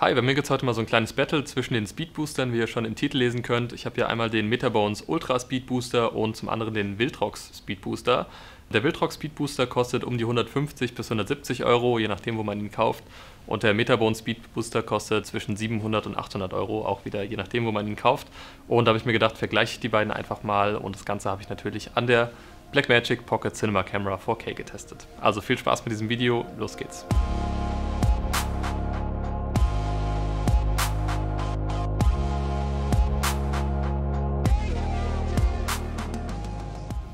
Hi, bei mir gibt es heute mal so ein kleines Battle zwischen den Speedboostern, wie ihr schon im Titel lesen könnt. Ich habe hier einmal den Metabones Ultra Speedbooster und zum anderen den Viltrox Speedbooster. Der Viltrox Speedbooster kostet um die 150 bis 170 Euro, je nachdem wo man ihn kauft. Und der Metabones Speedbooster kostet zwischen 700 und 800 Euro, auch wieder je nachdem wo man ihn kauft. Und da habe ich mir gedacht, vergleiche ich die beiden einfach mal, und das Ganze habe ich natürlich an der Blackmagic Pocket Cinema Camera 4K getestet. Also viel Spaß mit diesem Video, los geht's!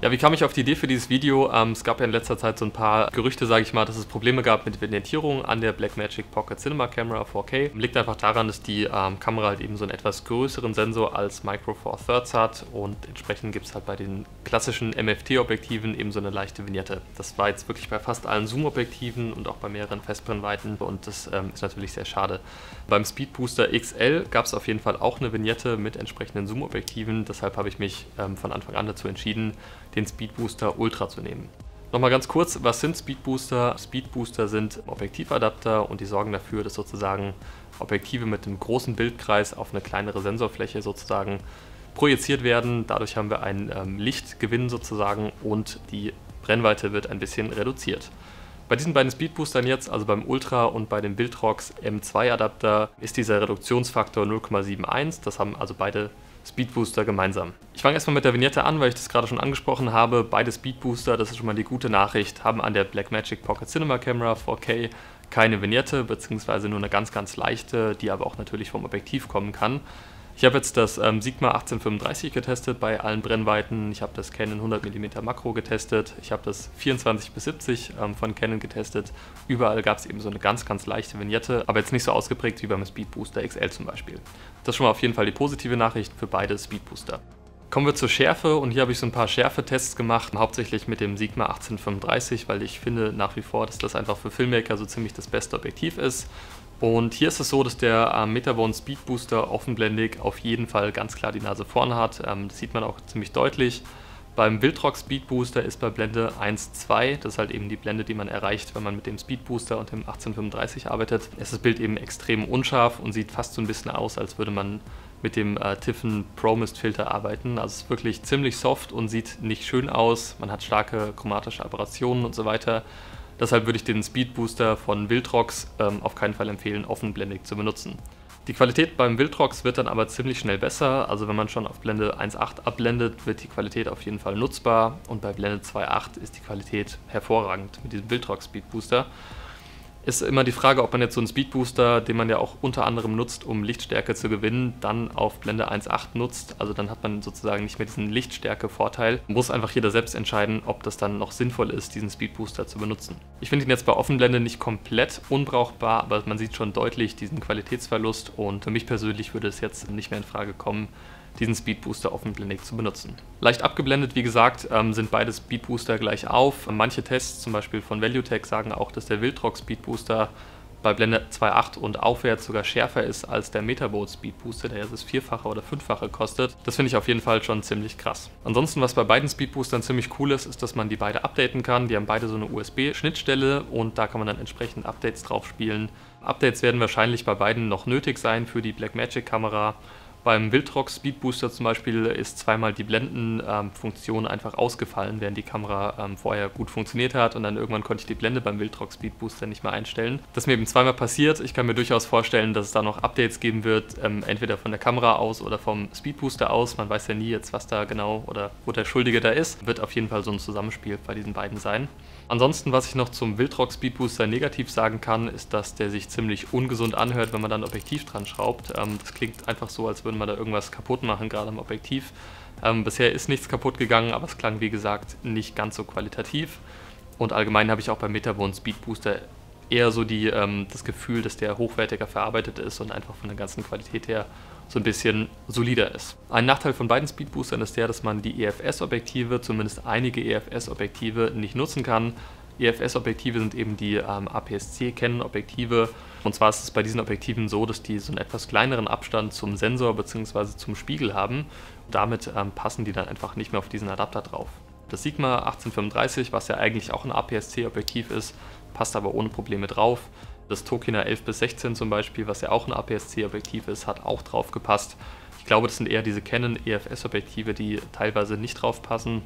Ja, wie kam ich auf die Idee für dieses Video? Es gab ja in letzter Zeit so ein paar Gerüchte, sage ich mal, dass es Probleme gab mit Vignettierung an der Blackmagic Pocket Cinema Camera 4K. Liegt einfach daran, dass die Kamera halt eben so einen etwas größeren Sensor als Micro Four Thirds hat, und entsprechend gibt es halt bei den klassischen MFT-Objektiven eben so eine leichte Vignette. Das war jetzt wirklich bei fast allen Zoom-Objektiven und auch bei mehreren Festbrennweiten, und das ist natürlich sehr schade. Beim Speedbooster XL gab es auf jeden Fall auch eine Vignette mit entsprechenden Zoom-Objektiven, deshalb habe ich mich von Anfang an dazu entschieden, den Speedbooster Ultra zu nehmen. Nochmal ganz kurz, was sind Speedbooster? Speedbooster sind Objektivadapter, und die sorgen dafür, dass sozusagen Objektive mit einem großen Bildkreis auf eine kleinere Sensorfläche sozusagen projiziert werden. Dadurch haben wir einen Lichtgewinn sozusagen, und die Brennweite wird ein bisschen reduziert. Bei diesen beiden Speedboostern jetzt, also beim Ultra und bei dem Viltrox M2 Adapter, ist dieser Reduktionsfaktor 0,71, das haben also beide Speedbooster gemeinsam. Ich fange erstmal mit der Vignette an, weil ich das gerade schon angesprochen habe. Beide Speedbooster, das ist schon mal die gute Nachricht, haben an der Blackmagic Pocket Cinema Camera 4K keine Vignette, beziehungsweise nur eine ganz leichte, die aber auch natürlich vom Objektiv kommen kann. Ich habe jetzt das Sigma 1835 getestet bei allen Brennweiten, ich habe das Canon 100 mm Makro getestet, ich habe das 24-70 von Canon getestet. Überall gab es eben so eine ganz leichte Vignette, aber jetzt nicht so ausgeprägt wie beim Speedbooster XL zum Beispiel. Das ist schon mal auf jeden Fall die positive Nachricht für beide Speedbooster. Kommen wir zur Schärfe, und hier habe ich so ein paar Schärfetests gemacht, hauptsächlich mit dem Sigma 1835, weil ich finde nach wie vor, dass das einfach für Filmmaker so ziemlich das beste Objektiv ist. Und hier ist es so, dass der Metabones Speedbooster offenblendig auf jeden Fall ganz klar die Nase vorn hat. Das sieht man auch ziemlich deutlich. Beim Viltrox Speedbooster ist bei Blende 1,2, das ist halt eben die Blende, die man erreicht, wenn man mit dem Speedbooster und dem 1835 arbeitet, ist das Bild eben extrem unscharf und sieht fast so ein bisschen aus, als würde man mit dem Tiffen Promist Filter arbeiten. Also es ist wirklich ziemlich soft und sieht nicht schön aus. Man hat starke chromatische Aberrationen und so weiter. Deshalb würde ich den Speedbooster von Viltrox auf keinen Fall empfehlen, offenblendig zu benutzen. Die Qualität beim Viltrox wird dann aber ziemlich schnell besser, also wenn man schon auf Blende 1.8 abblendet, wird die Qualität auf jeden Fall nutzbar, und bei Blende 2.8 ist die Qualität hervorragend mit diesem Viltrox Speedbooster. Ist immer die Frage, ob man jetzt so einen Speedbooster, den man ja auch unter anderem nutzt, um Lichtstärke zu gewinnen, dann auf Blende 1.8 nutzt. Also dann hat man sozusagen nicht mehr diesen Lichtstärke-Vorteil. Muss einfach jeder selbst entscheiden, ob das dann noch sinnvoll ist, diesen Speedbooster zu benutzen. Ich finde ihn jetzt bei Offenblende nicht komplett unbrauchbar, aber man sieht schon deutlich diesen Qualitätsverlust, und für mich persönlich würde es jetzt nicht mehr in Frage kommen, diesen Speedbooster offenblendig zu benutzen. Leicht abgeblendet, wie gesagt, sind beide Speedbooster gleich auf. Manche Tests, zum Beispiel von Valuetech, sagen auch, dass der Viltrox Speedbooster bei Blende 2.8 und aufwärts sogar schärfer ist als der Metabones Speedbooster, der das 4-fache oder 5-fache kostet. Das finde ich auf jeden Fall schon ziemlich krass. Ansonsten, was bei beiden Speedboostern ziemlich cool ist, ist, dass man die beide updaten kann. Die haben beide so eine USB-Schnittstelle, und da kann man dann entsprechend Updates drauf spielen. Updates werden wahrscheinlich bei beiden noch nötig sein für die Blackmagic-Kamera. Beim Viltrox Speedbooster zum Beispiel ist zweimal die Blendenfunktion einfach ausgefallen, während die Kamera vorher gut funktioniert hat, und dann irgendwann konnte ich die Blende beim Viltrox Speedbooster nicht mehr einstellen. Das ist mir eben zweimal passiert. Ich kann mir durchaus vorstellen, dass es da noch Updates geben wird, entweder von der Kamera aus oder vom Speedbooster aus. Man weiß ja nie jetzt, was da genau oder wo der Schuldige da ist. Wird auf jeden Fall so ein Zusammenspiel bei diesen beiden sein. Ansonsten, was ich noch zum Viltrox Speedbooster negativ sagen kann, ist, dass der sich ziemlich ungesund anhört, wenn man da ein Objektiv dran schraubt. Das klingt einfach so, als würde man da irgendwas kaputt machen, gerade am Objektiv. Bisher ist nichts kaputt gegangen, aber es klang, wie gesagt, nicht ganz so qualitativ. Und allgemein habe ich auch beim Metabones Speedbooster eher so das Gefühl, dass der hochwertiger verarbeitet ist und einfach von der ganzen Qualität her so ein bisschen solider ist. Ein Nachteil von beiden Speedboostern ist der, dass man die EF-S-Objektive, zumindest einige EF-S-Objektive, nicht nutzen kann. EF-S-Objektive sind eben die APS-C Canon-Objektive, und zwar ist es bei diesen Objektiven so, dass die so einen etwas kleineren Abstand zum Sensor bzw. zum Spiegel haben. Damit passen die dann einfach nicht mehr auf diesen Adapter drauf. Das Sigma 1835, was ja eigentlich auch ein APS-C Objektiv ist, passt aber ohne Probleme drauf. Das Tokina 11-16 zum Beispiel, was ja auch ein APS-C-Objektiv ist, hat auch drauf gepasst. Ich glaube, das sind eher diese Canon EF-S-Objektive, die teilweise nicht drauf passen.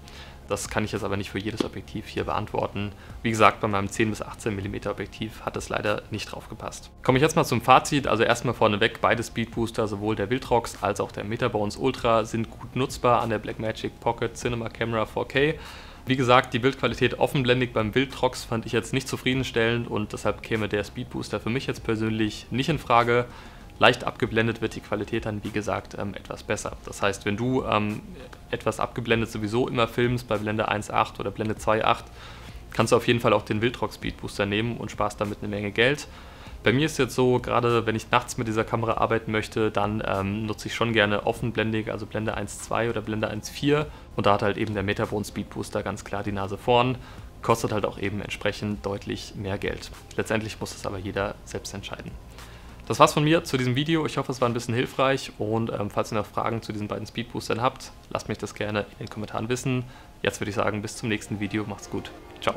Das kann ich jetzt aber nicht für jedes Objektiv hier beantworten. Wie gesagt, bei meinem 10-18 mm Objektiv hat es leider nicht drauf gepasst. Komme ich jetzt mal zum Fazit. Also erstmal vorneweg, beide Speedbooster, sowohl der Viltrox als auch der Metabones Ultra, sind gut nutzbar an der Blackmagic Pocket Cinema Camera 4K. Wie gesagt, die Bildqualität offenblendig beim Viltrox fand ich jetzt nicht zufriedenstellend und deshalb käme der Speedbooster für mich jetzt persönlich nicht in Frage. Leicht abgeblendet wird die Qualität dann, wie gesagt, etwas besser. Das heißt, wenn du etwas abgeblendet sowieso immer filmst, bei Blende 1.8 oder Blende 2.8, kannst du auf jeden Fall auch den Viltrox Speedbooster nehmen und sparst damit eine Menge Geld. Bei mir ist jetzt so, gerade wenn ich nachts mit dieser Kamera arbeiten möchte, dann nutze ich schon gerne offenblendig, also Blende 1.2 oder Blende 1.4. Und da hat halt eben der Metabones Speedbooster ganz klar die Nase vorn. Kostet halt auch eben entsprechend deutlich mehr Geld. Letztendlich muss das aber jeder selbst entscheiden. Das war's von mir zu diesem Video. Ich hoffe, es war ein bisschen hilfreich und falls ihr noch Fragen zu diesen beiden Speedboostern habt, lasst mich das gerne in den Kommentaren wissen. Jetzt würde ich sagen, bis zum nächsten Video. Macht's gut. Ciao.